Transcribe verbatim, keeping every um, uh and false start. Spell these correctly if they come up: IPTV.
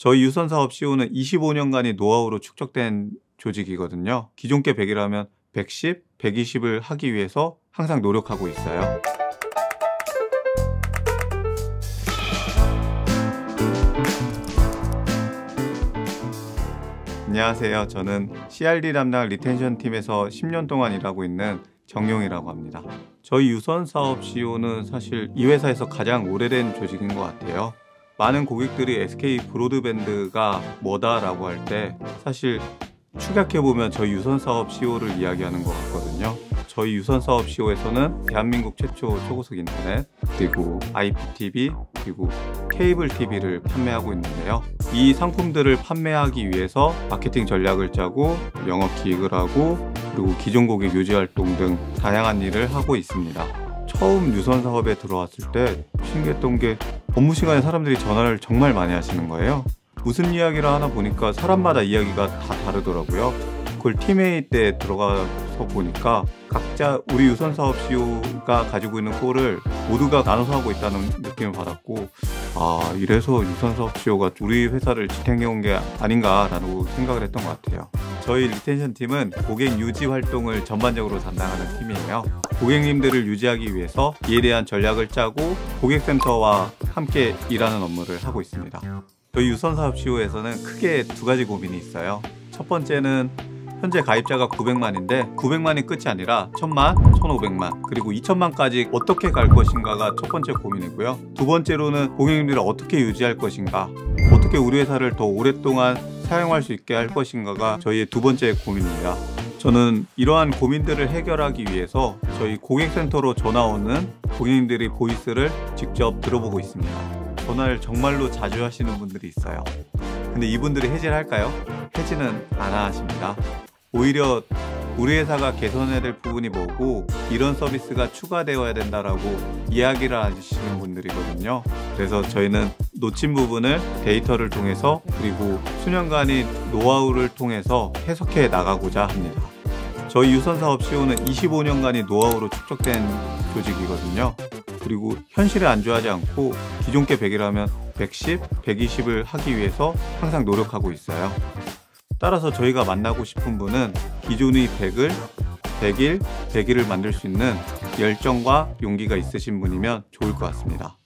저희 유선사업씨오는 이십오 년간의 노하우로 축적된 조직이거든요. 기존 게 백이라면 백십, 백이십을 하기 위해서 항상 노력하고 있어요. 안녕하세요. 저는 씨알디 담당 리텐션 팀에서 십 년 동안 일하고 있는 정용이라고 합니다. 저희 유선사업씨오는 사실 이 회사에서 가장 오래된 조직인 것 같아요. 많은 고객들이 에스케이 브로드밴드가 뭐다라고 할 때 사실 축약해보면 저희 유선사업씨오를 이야기하는 것 같거든요. 저희 유선사업씨오에서는 대한민국 최초 초고속 인터넷, 그리고 아이피티비, 그리고 케이블 티비를 판매하고 있는데요. 이 상품들을 판매하기 위해서 마케팅 전략을 짜고 영업기획을 하고 그리고 기존 고객 유지 활동 등 다양한 일을 하고 있습니다. 처음 유선사업에 들어왔을 때 신기했던 게 업무 시간에 사람들이 전화를 정말 많이 하시는 거예요. 무슨 이야기를 하나 보니까 사람마다 이야기가 다 다르더라고요. 그걸 팀회의 때 들어가서 보니까 각자 우리 유선사업씨오가 가지고 있는 꼴을 모두가 나눠서 하고 있다는 느낌을 받았고, 아, 이래서 유선사업씨오가 우리 회사를 지탱해온 게 아닌가라고 생각을 했던 것 같아요. 저희 리텐션 팀은 고객 유지 활동을 전반적으로 담당하는 팀이에요. 고객님들을 유지하기 위해서 이에 대한 전략을 짜고 고객센터와 함께 일하는 업무를 하고 있습니다. 저희 유선사업씨오에서는 크게 두 가지 고민이 있어요. 첫 번째는 현재 가입자가 구백만인데 구백만이 끝이 아니라 천만, 천오백만, 그리고 이천만까지 어떻게 갈 것인가가 첫 번째 고민이고요. 두 번째로는 고객님들을 어떻게 유지할 것인가, 어떻게 우리 회사를 더 오랫동안 사용할 수 있게 할 것인가가 저희의 두 번째 고민입니다. 저는 이러한 고민들을 해결하기 위해서 저희 고객센터로 전화오는 고객님들의 보이스를 직접 들어보고 있습니다. 전화를 정말로 자주 하시는 분들이 있어요. 근데 이분들이 해지를 할까요? 해지는 안 하십니다. 오히려 우리 회사가 개선해야 될 부분이 뭐고 이런 서비스가 추가되어야 된다라고 이야기를 하시는 분들이거든요. 그래서 저희는 놓친 부분을 데이터를 통해서 그리고 수년간의 노하우를 통해서 해석해 나가고자 합니다. 저희 유선사업씨오는 이십오 년간의 노하우로 축적된 조직이거든요. 그리고 현실에 안주하지 않고 기존 게 백이라면 백십, 백이십을 하기 위해서 항상 노력하고 있어요. 따라서 저희가 만나고 싶은 분은 기존의 백을, 백일, 백이를 만들 수 있는 열정과 용기가 있으신 분이면 좋을 것 같습니다.